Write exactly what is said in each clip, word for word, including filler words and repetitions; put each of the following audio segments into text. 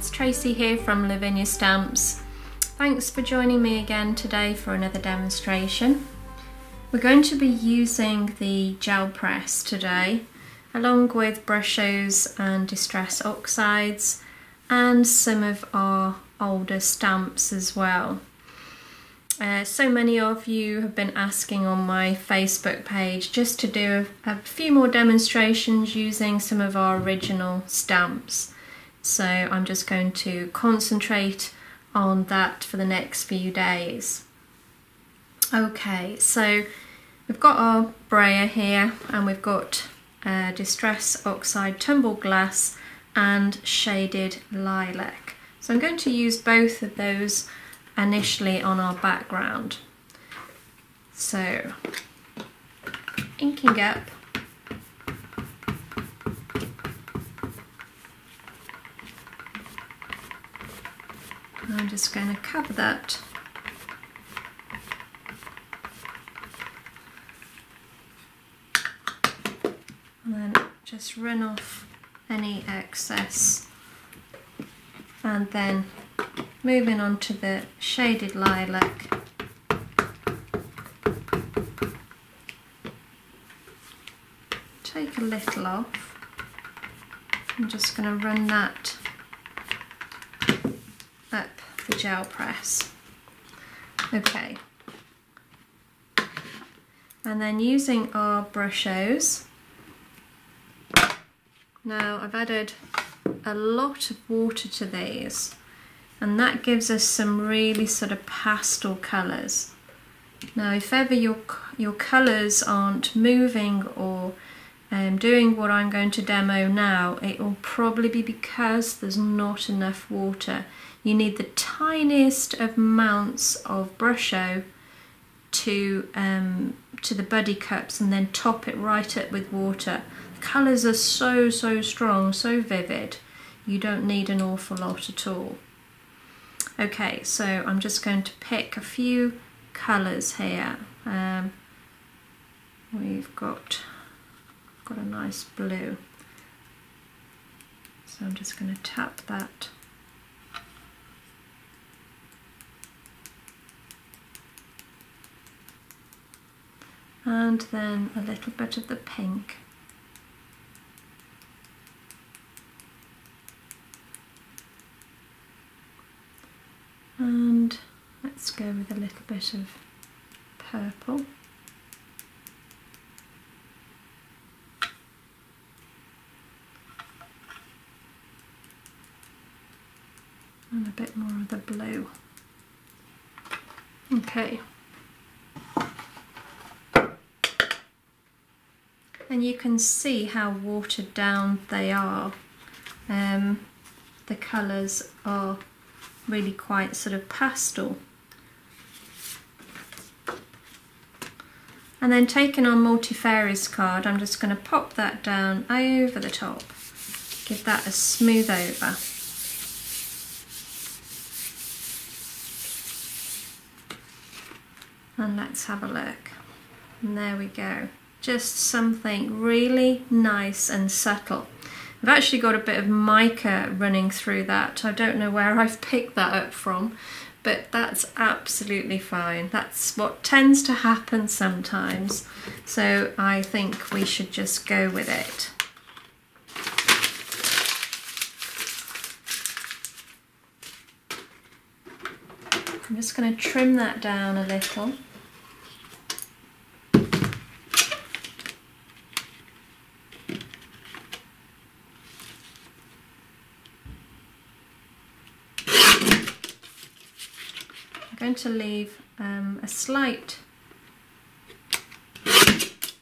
it's Tracy here from Lavinia Stamps. Thanks for joining me again today for another demonstration. We're going to be using the gel press today, along with Brushos and Distress Oxides and some of our older stamps as well. Uh, so many of you have been asking on my Facebook page just to do a, a few more demonstrations using some of our original stamps. So I'm just going to concentrate on that for the next few days. Okay, so we've got our brayer here and we've got uh, Distress Oxide Tumble Glass and Shaded Lilac. So I'm going to use both of those initially on our background. So, inking up. I'm just going to cover that. And then just run off any excess. And then moving on to the Shaded Lilac. Take a little off. I'm just going to run that up the gel press. Okay. And then using our Brushos. Now I've added a lot of water to these. And that gives us some really sort of pastel colours. Now if ever your, your colours aren't moving or um, doing what I'm going to demo now, it will probably be because there's not enough water. You need the tiniest of amounts of Brusho to, um, to the Buddy Cups and then top it right up with water. The colours are so, so strong, so vivid, you don't need an awful lot at all. Okay, so I'm just going to pick a few colours here. Um, we've got, got a nice blue. So I'm just going to tap that. And then a little bit of the pink. And let's go with a little bit of purple. And a bit more of the blue. Okay. And you can see how watered down they are. Um, the colours are really quite sort of pastel. And then taking our multifarious card, I'm just going to pop that down over the top, give that a smooth over. And let's have a look. And there we go. Just something really nice and subtle. I've actually got a bit of mica running through that. I don't know where I've picked that up from, but that's absolutely fine. That's what tends to happen sometimes. So I think we should just go with it. I'm just going to trim that down a little. To leave um, a slight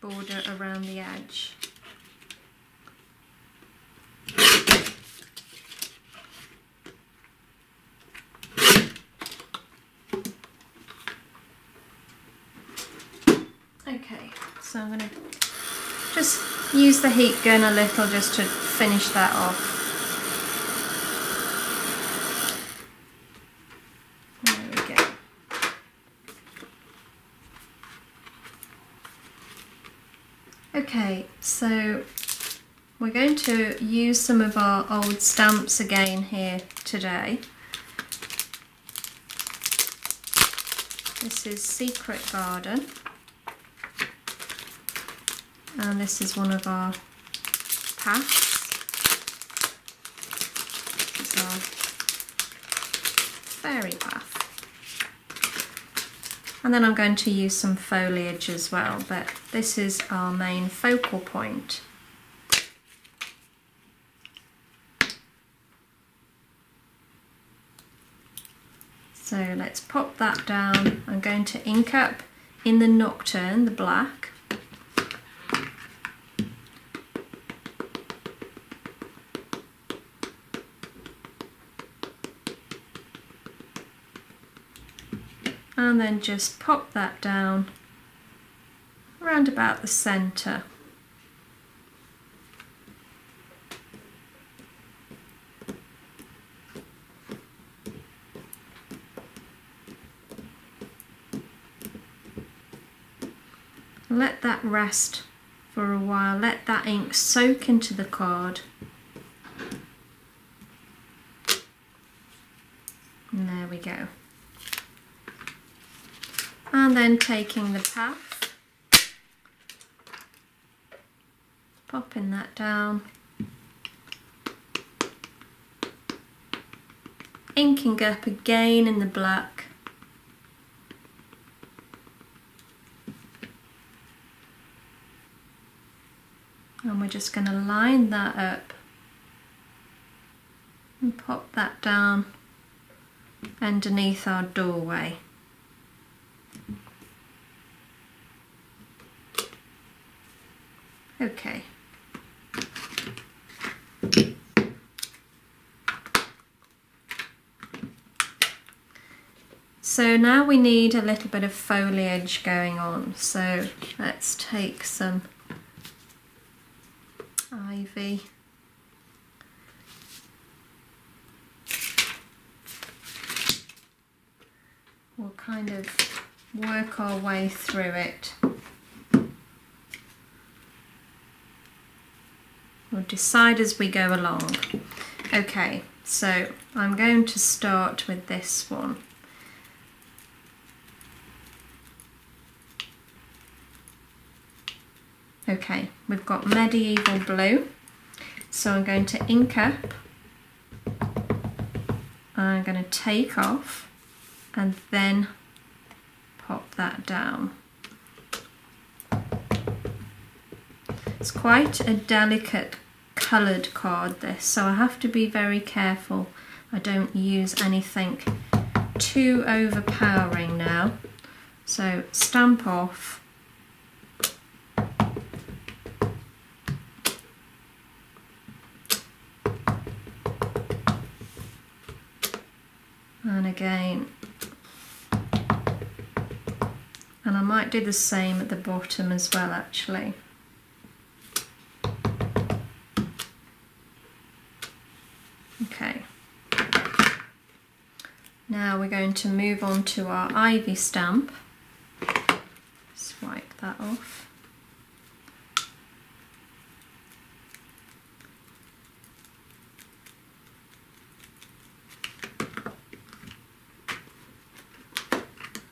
border around the edge. Okay, so I'm going to just use the heat gun a little just to finish that off. Okay, so We're going to use some of our old stamps again here today. This is Secret Garden, and this is one of our paths. This is our fairy path. And then I'm going to use some foliage as well, but this is our main focal point. So let's pop that down. I'm going to ink up in the Nocturne, the black. And then just pop that down around about the centre. Let that rest for a while, let that ink soak into the card. And there we go. And then taking the path, popping that down, inking up again in the black. And we're just going to line that up and pop that down underneath our doorway. Okay. So now we need a little bit of foliage going on. So let's take some ivy. We'll kind of work our way through it. We'll decide as we go along. Okay, so I'm going to start with this one. Okay, we've got Medieval Blue, so I'm going to ink up, I'm going to take off and then pop that down. It's quite a delicate coloured card this, so I have to be very careful I don't use anything too overpowering now. So stamp off. And again, and I might do the same at the bottom as well actually. Okay, now we're going to move on to our ivy stamp. Swipe that off.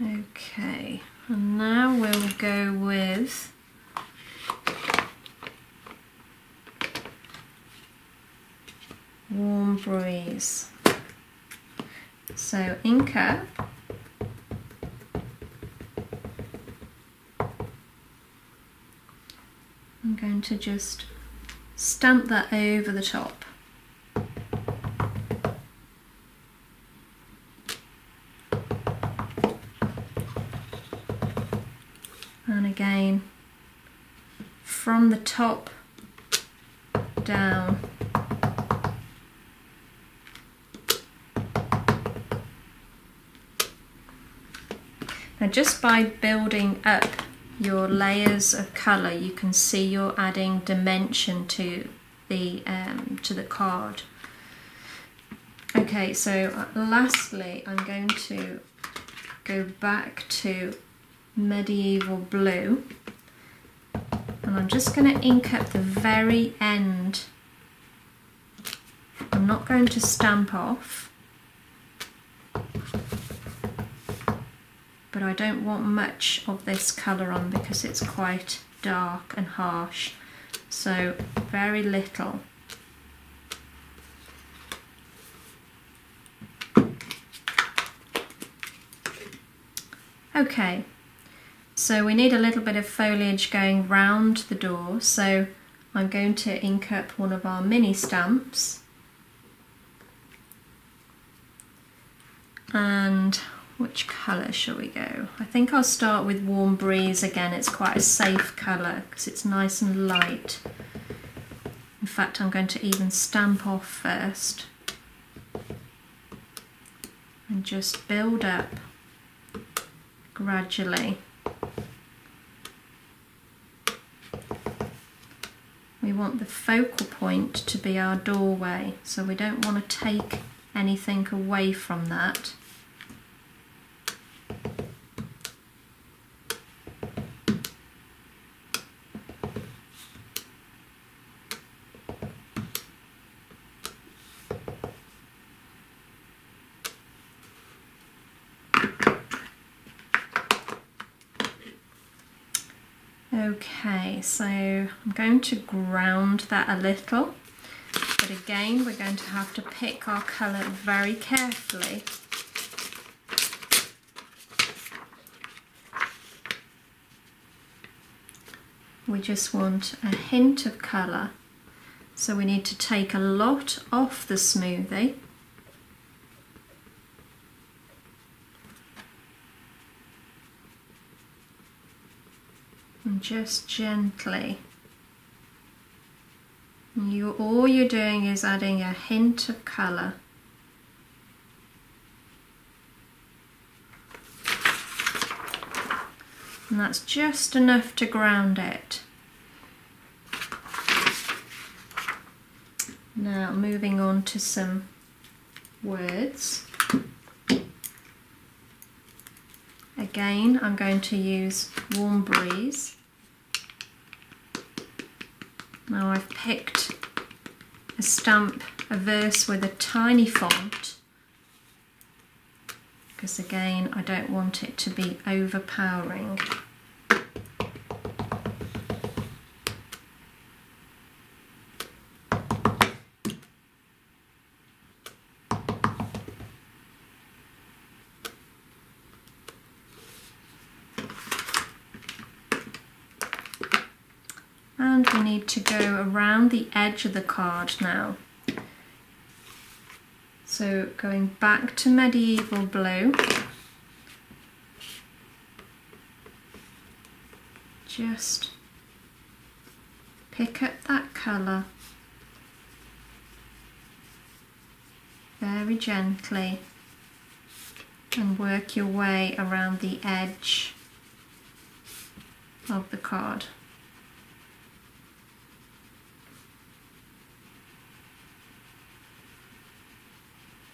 Okay, and now we'll go with Warm Breeze. So ink up, I'm going to just stamp that over the top. Again, from the top down. Now just by building up your layers of colour, you can see you're adding dimension to the, um, to the card. Okay, so lastly I'm going to go back to Medieval Blue, and I'm just going to ink up the very end not going to stamp off, but I don't want much of this colour on because it's quite dark and harsh, so very little. Okay, so we need a little bit of foliage going round the door, so I'm going to ink up one of our mini stamps, and which colour shall we go? I think I'll start with Warm Breeze again. It's quite a safe colour because it's nice and light. In fact, I'm going to even stamp off first and just build up gradually. We want the focal point to be our doorway, so we don't want to take anything away from that. Okay, so I'm going to ground that a little, but again we're going to have to pick our colour very carefully. We just want a hint of colour, so we need to take a lot off the smoothie. Just gently. You, all you're doing is adding a hint of colour. And that's just enough to ground it. Now moving on to some words. Again, I'm going to use Warm Breeze. Now I've picked a stamp, a verse with a tiny font, because again I don't want it to be overpowering. And we need to go around the edge of the card now. So going back to Medieval Blue, just pick up that colour very gently and work your way around the edge of the card.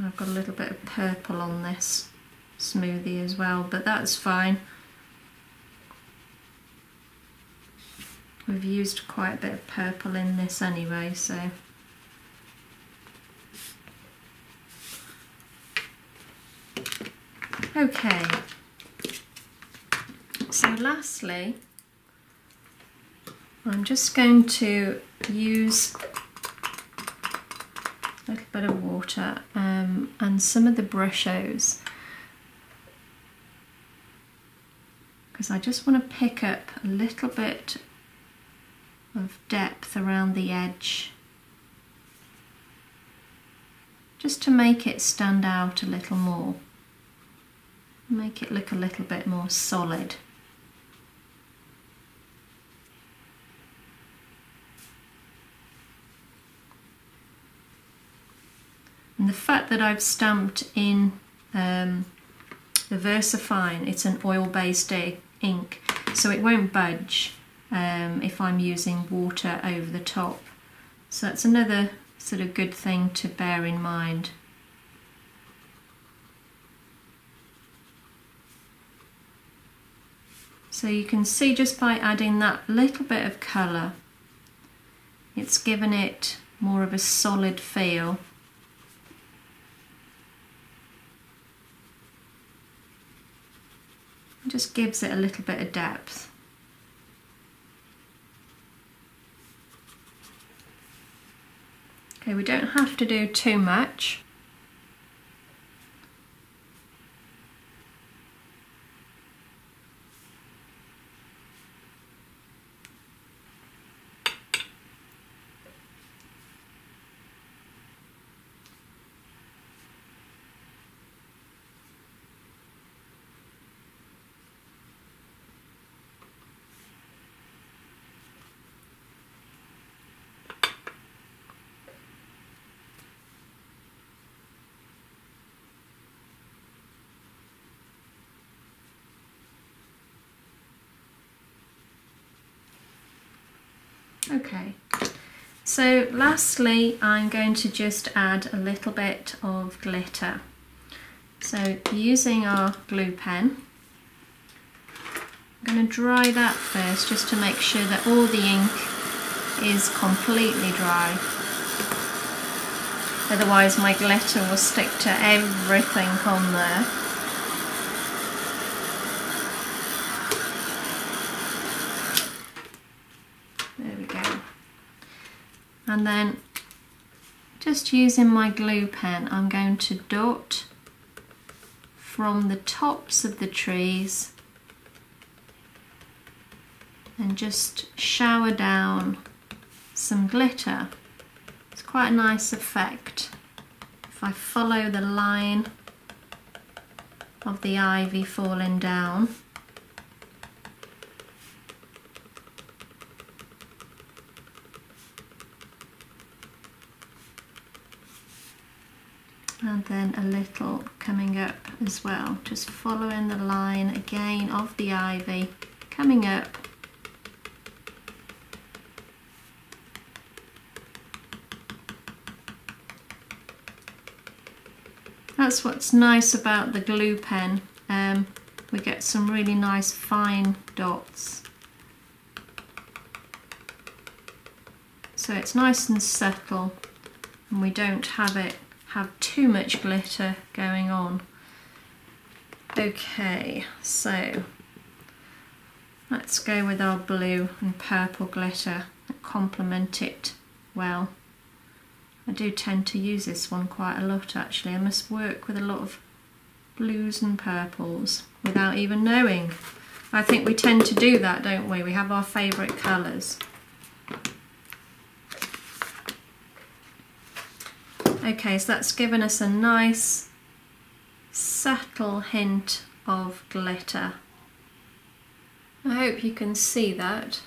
I've got a little bit of purple on this smoothie as well, but that's fine. We've used quite a bit of purple in this anyway, so. Okay. So lastly, I'm just going to use a little bit of water um, and some of the Brushos, because I just want to pick up a little bit of depth around the edge just to make it stand out a little more, make it look a little bit more solid. And the fact that I've stamped in um, the Versafine, it's an oil-based ink, so it won't budge um, if I'm using water over the top. So that's another sort of good thing to bear in mind. So you can see just by adding that little bit of colour, it's given it more of a solid feel. It just gives it a little bit of depth. Okay, we don't have to do too much. Okay, so lastly I'm going to just add a little bit of glitter. So using our glue pen, I'm going to dry that first just to make sure that all the ink is completely dry. Otherwise my glitter will stick to everything on there. And then, just using my glue pen, I'm going to dot from the tops of the trees and just shower down some glitter. It's quite a nice effect. If I follow the line of the ivy falling down, and then a little coming up as well, just following the line again of the ivy coming up. That's what's nice about the glue pen, um, we get some really nice fine dots, so it's nice and subtle and we don't have it have too much glitter going on. Okay, so let's go with our blue and purple glitter and complement it well. I do tend to use this one quite a lot actually. I must work with a lot of blues and purples without even knowing. I think we tend to do that, don't we? We have our favourite colours. Okay, so that's given us a nice subtle hint of glitter. I hope you can see that.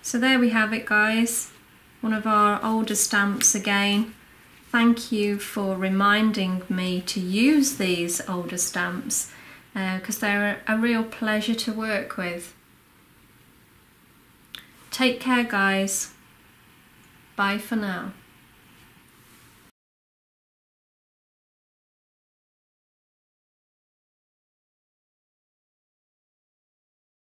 So there we have it, guys. One of our older stamps again. Thank you for reminding me to use these older stamps because uh, they're a real pleasure to work with. Take care, guys. Bye for now.